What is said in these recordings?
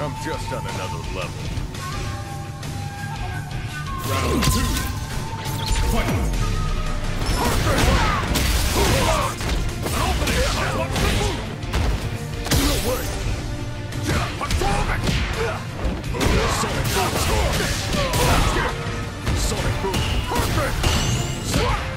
I'm just on another level. Round two. Fight! Sonic boom! Perfect! Sonic!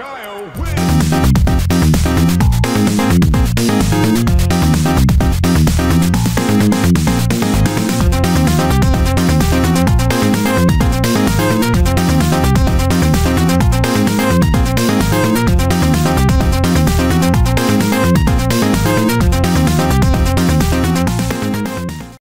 Kyle wins.